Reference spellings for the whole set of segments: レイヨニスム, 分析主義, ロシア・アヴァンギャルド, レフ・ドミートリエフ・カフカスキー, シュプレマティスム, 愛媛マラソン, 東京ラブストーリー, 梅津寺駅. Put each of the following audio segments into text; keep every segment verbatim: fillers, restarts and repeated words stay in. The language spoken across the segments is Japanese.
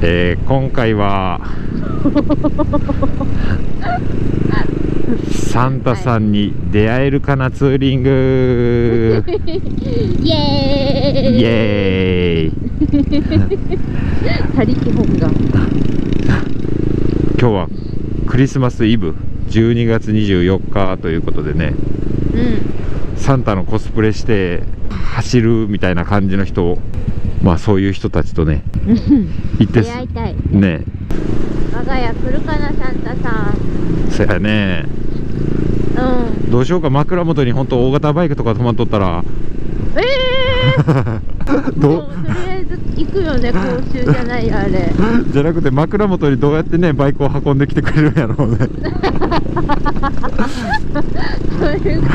えー、今回はサンタさんに出会えるかなツーリング、はい、イエーイイエーイ他力本願。今日はクリスマスイブじゅうにがつにじゅうよっかということでね、うん、サンタのコスプレして走るみたいな感じの人を、まあそういう人たちとね行って出会いたいね。我が家来るかなサンタさん。そやね、うん、どうしようか。枕元に本当大型バイクとか止まっとったらえーどう、とりあえず行くよね。講習じゃないあれじゃなくて枕元にどうやってねバイクを運んできてくれるんやろうねそういうこ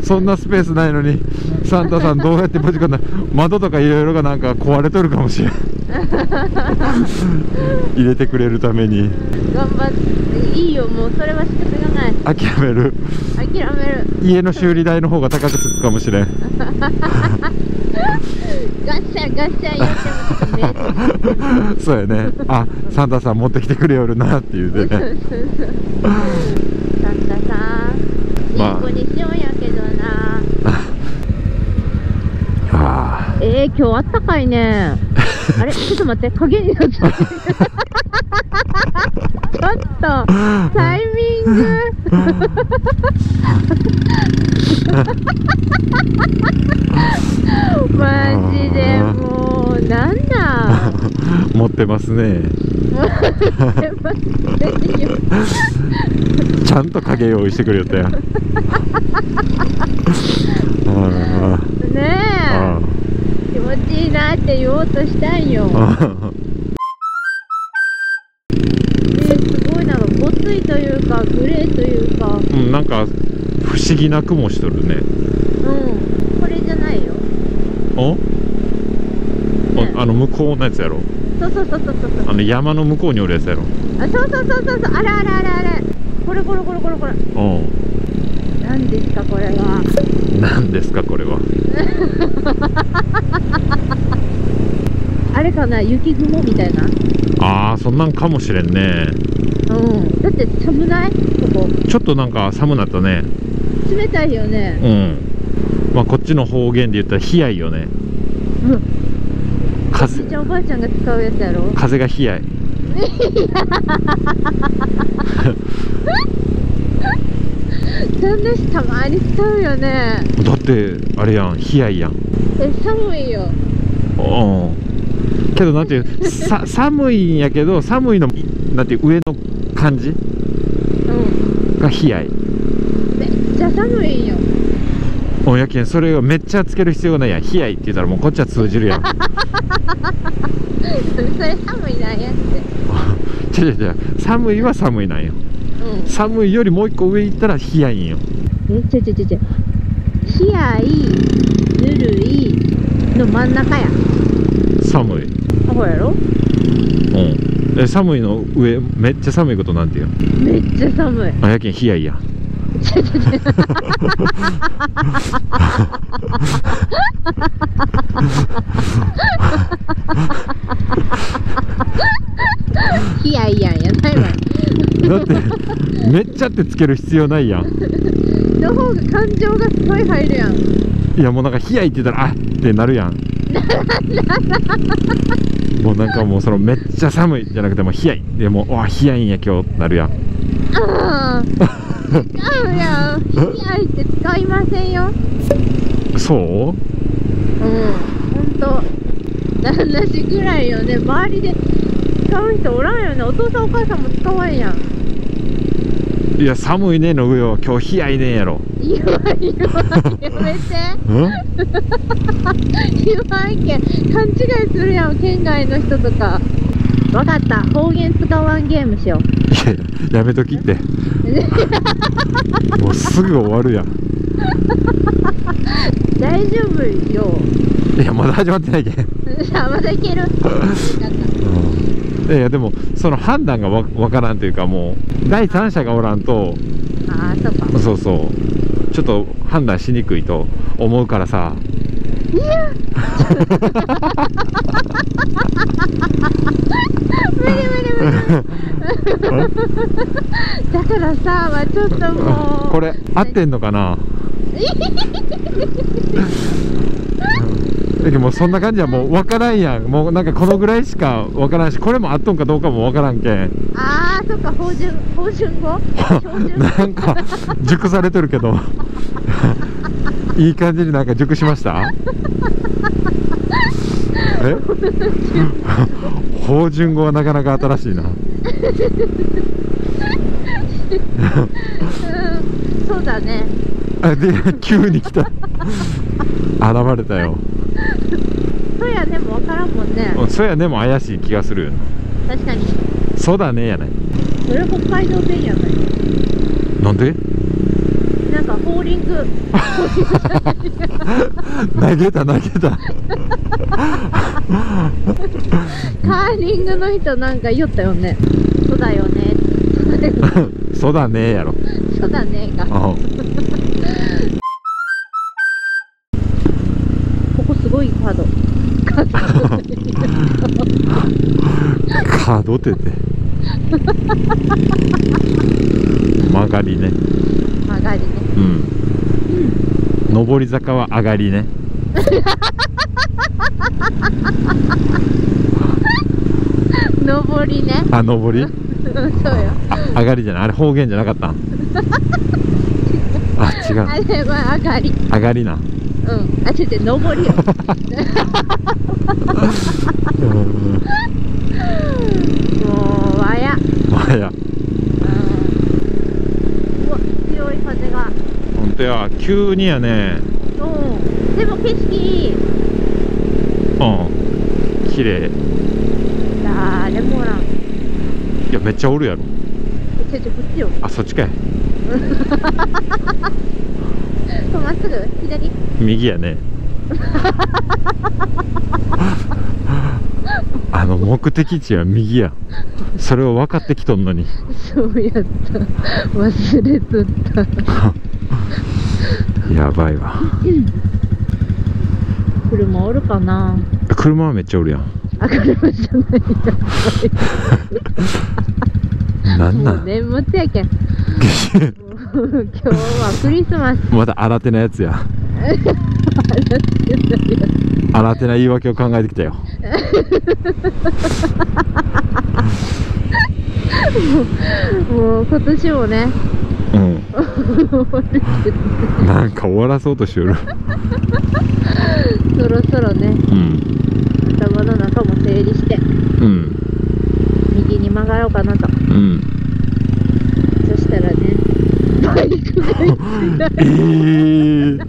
とそんなスペースないのにサンタさんどうやってぶち込んだ窓とかいろいろがなんか壊れとるかもしれん入れてくれるために頑張っていいよ。もうそれは仕方がない。諦める諦める。家の修理代の方が高くつくかもしれんガッシャンガッシャンやってますねそうやね。あ、サンタさん持ってきてくれよるなっていうねサンタさん、まあ、いい子にしようやけどなあえー、今日あったかいねあれちょっと待って、影になっちゃってちょっとタイミングマジでもうなんだ持ってますねちゃんと影用意してくれよったやんねえ気持ちいいなって言おうとしたんよというかグレーというか、うん、なんか不思議な雲しとるね。うん、これじゃないよ。お？ね、あの向こうのやつやろ。そうそうそうそうそう。あの山の向こうにおるやつやろ。あ、そうそうそうそうそう。あれあれあれあれ。これこれこれこれこれ。うん。何ですかこれは。何ですかこれは。あれかな雪雲みたいな。ああ、そんなんかもしれんね。うん、だって寒ない？ここちょっとなんか寒なったね。冷たいよね。うん、まあこっちの方言で言ったら冷やいよね。うん、風おじいちゃんおばあちゃんが使うやつやろ。風が冷やいそんなしたまに使うよね。だってあれやん、冷やいやん。え、寒いよ。うん、けどなんていうさ寒いんやけど、寒いのなんていう上の感じ、うん、が冷やい。めっちゃ寒いよ。おやけんそれをめっちゃつける必要ないやん。冷やいって言ったらもうこっちは通じるやんそれ寒いなんやって違う違う、寒いは寒いなんよ、うん、寒いよりもう一個上行ったら冷やいんよ。え、ちょちょちょちょ、冷やい、ぬるいの真ん中や寒い。あ、ほやろ。うん、え、寒いの上、めっちゃ寒いことなんていうの。めっちゃ寒い。あ、やけん冷やいやん。冷やいやんやないわ。だってめっちゃってつける必要ないやん。の方が感情がすごい入るやん。いやもうなんか冷やいって言ったらあってなるやん。もうなんかもうそのめっちゃ寒いじゃなくても冷やいでもう、あ、冷やいんや今日なるやん。ああ違うやん、冷やいって使いませんよ。そう？うん、ほんと同じぐらいよね。周りで使う人おらんよね。お父さんお母さんも使わんやん。いや寒いねの上は今日冷やいねんやろ。言わん言わん、やめて言わんけん勘違いするやん県外の人とか。わかった、方言使わんゲームしよう。いやいや、やめときってもうすぐ終わるやん大丈夫よ。いやまだ始まってないけんまだいけるいやいや、でもその判断がわからんというか、もう第三者がおらんと。ああ、そうか。そうそう、ちょっと判断しにくいと思うからさ。いやだからさ、まあ、ちょっともうこれ合ってんのかな。でもそんな感じはもう分からんやん。もうなんかこのぐらいしか分からんし、これも合っとんかどうかも分からんけん。ああ、そっか、標準標準語なんか熟されてるけどいい感じになんか熟しました。え標準語はなかなか新しいな。うん、そうだね。あ、で急に来た。現れたよ。そうやねも分からんもんね。そうやねも怪しい気がするよね。確かに。そうだねやない。これ北海道弁やない。なんで？なんかボーリング。投げた投げた。カーリングの人なんか言ったよね。そうだよね。そうだねやろ。そうだねが。ここすごいカード。カードってて。曲がりね。曲がりね。うん。上り坂は上がりね。上りね。あ、上り？そうよ。あ、上がりじゃない、あれ方言じゃなかったん？あ、違う。あれは上がり。上がりな。うん。あ、ちょっと上りよ。もうわや。わや。うわ、強い風が。本当や、急にやね。うん。でも景色いい。うん。綺麗。誰もおらん。いや、めっちゃおるやろ。ちょちょ、こっちよ。あ、そっちかい。まっすぐ、左。右やね。あの目的地は右や。それを分かってきとんのに。そうやった。忘れとった。やばいわ。車おるかな。車はめっちゃおるやん。あ、車じゃない。なんなん眠ってやけん。今日はクリスマス。また新手なやつや。新手な言い訳を考えてきたよ。もう、もう今年もね。うん。なんか終わらそうとしよる。そろそろね。うん。頭の中も整理して。うん。右に曲がろうかなと。うん。そしたらね、バイクがえー、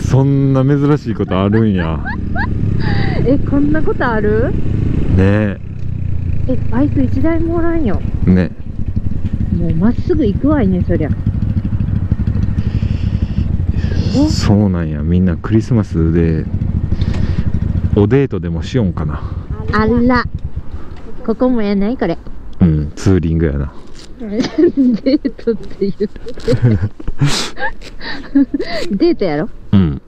そんな珍しいことあるんや。え、こんなことある？ねえ。え、バイク一台もおらんよ。ね。もうまっすぐ行くわいね、そりゃ。そうなんや、みんなクリスマスでおデートでもしよんかな。あら、ここもやないこれ。うん、ツーリングやな。デートって言ってデートやろ。うん。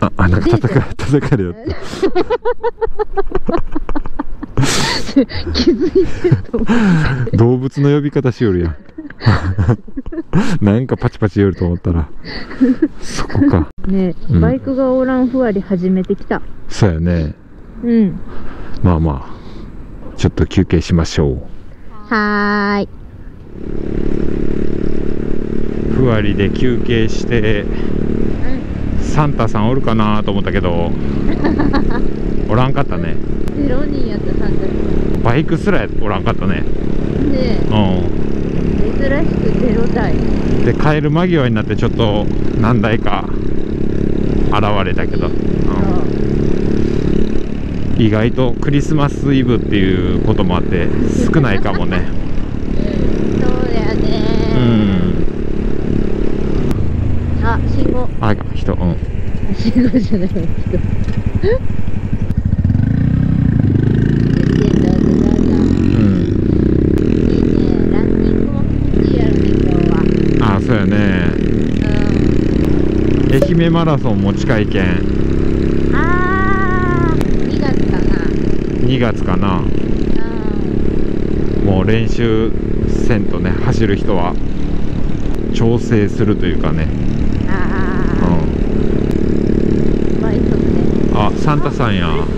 あ、あ、なんか叩か、叩かれよ。気づいてると思う。動物の呼び方しよるやん。なんかパチパチ寄ると思ったらそこかね。え、うん、バイクがおらんふわり始めてきた。そうやね。うん。まあまあちょっと休憩しましょう。はーい。ふわりで休憩して、うん、サンタさんおるかなと思ったけどおらんかったね。ゼロにんやったサンタさん。バイクすらおらんかったね。ねえ。うん。珍しくゼロ台で帰る間際になってちょっと何台か現れたけど、うん、意外とクリスマスイブっていうこともあって少ないかもね。そうだよね。うん。あ、信号。あ、人。うん。信号じゃない人。そうやね。うん、愛媛マラソンも近いけん。ああ、にがつかな。にがつかな、うん、もう練習せんとね、走る人は調整するというかね。あ、サンタさんや。思っ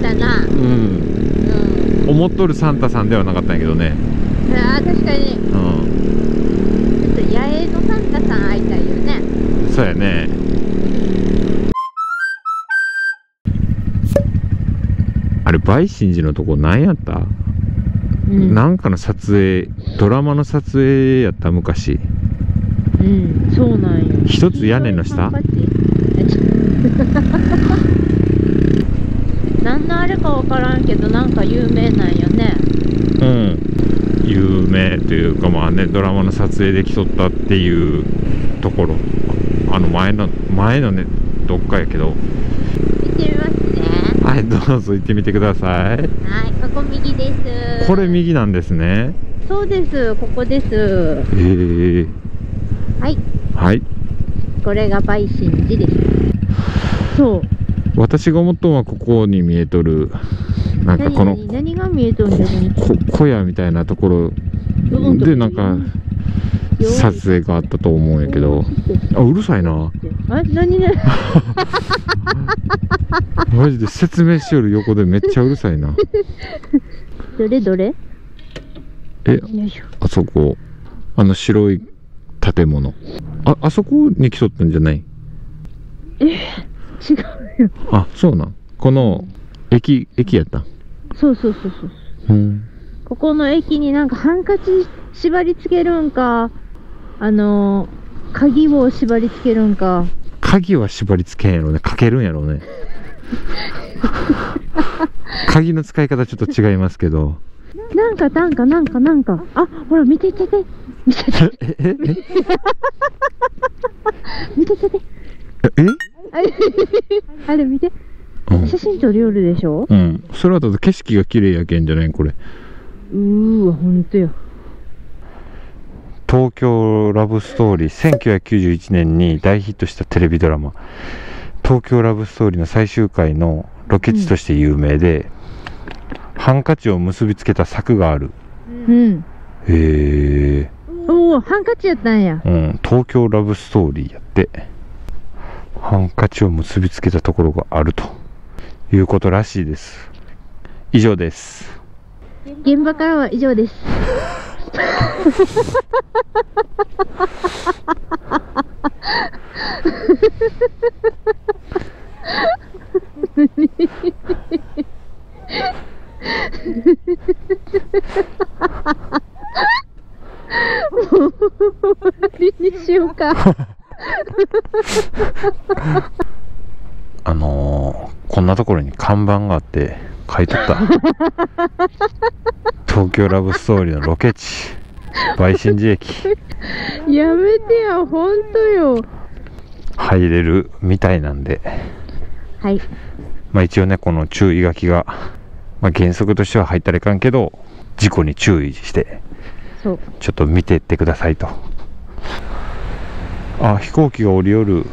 たな。うん。思っとるサンタさんではなかったんやけどね。ああ、確かに。うん。ちょっと野営のサンタさん会いたいよね。そうやね。あれ、梅神寺のとこなんやった？うん、なんかの撮影、ドラマの撮影やった昔。うん、そうなんよ。一つ屋根の下。何のあれか分からんけど、なんか有名なんよね。うん。有名というか、まあね、ドラマの撮影できとったっていうところ。あの前の、前のね、どっかやけど。行ってみますね。はい、どうぞ行ってみてください。はい、ここ右です。これ右なんですね。そうです、ここです。ええー。はい、はい、これが梅神寺です。そう、私が思ったのはここに見えとる、なんかこの何が見えとるんだろうね、小屋みたいなところでなんか撮影があったと思うんやけど。あ、うるさいなあ、何ねマジで説明しよる横でめっちゃうるさいなどれどれ、え、あそこ、あの白い建物、あ、あそこに来とったんじゃない？え、違うよ。あ、そうなん。この駅、駅やった。そうそうそうそう、うん、ここの駅になんかハンカチ縛り付けるんか、あのー、鍵を縛り付けるんか。鍵は縛り付けんやろね、かけるんやろね鍵の使い方ちょっと違いますけど、なんかなんかなんかなんか、あ、ほら見ててて見てて見ててて、え、あれ見て、写真撮りよるでしょ。うん、それはだと景色が綺麗やけんじゃないこれ。うーわ、ほんとや。東京ラブストーリー、せんきゅうひゃくきゅうじゅういちねんに大ヒットしたテレビドラマ東京ラブストーリーの最終回のロケ地として有名で、うん、ハンカチを結びつけた柵がある。うん、へえ。おお、ハンカチやったんや。うん、東京ラブストーリーやって、ハンカチを結びつけたところがあるということらしいです。以上です。現場からは以上です。もう終わりにしようかあのー、こんなところに看板があって書いとった東京ラブストーリーのロケ地梅神寺駅やめてよ、ほんとよ。入れるみたいなんで、はい、まあ一応ね、この注意書きが、まあ、原則としては入ったらいかんけど、事故に注意してちょっと見ていってくださいと。あ、飛行機が降りよる。おー、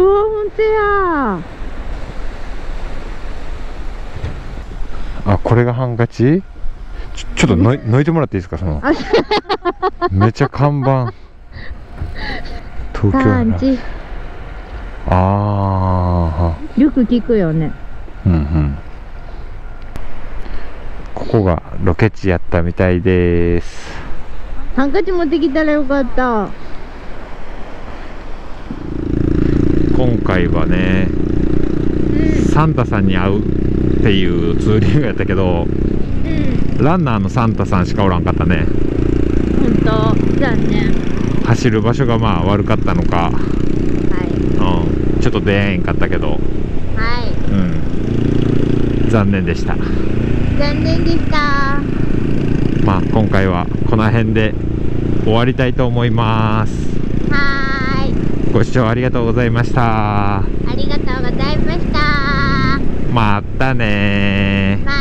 ほんとや。あ、これがハンカチ。ちょ、ちょっとのいてもらっていいですか、そのめちゃ看板東京の。ああ、よく聞くよね。うんうん、ここがロケ地やったみたいです。ハンカチ持ってきたらよかった。今回はね、うん、サンタさんに会うっていうツーリングやったけど、うん、ランナーのサンタさんしかおらんかったね。ほんとだね。走る場所がまあ悪かったのか、はい、うん、ちょっと出えへんかったけど、はい、うん、残念でした。残念でした。まあ今回はこの辺で終わりたいと思います。はーい。ご視聴ありがとうございました。ありがとうございました。またねー。ま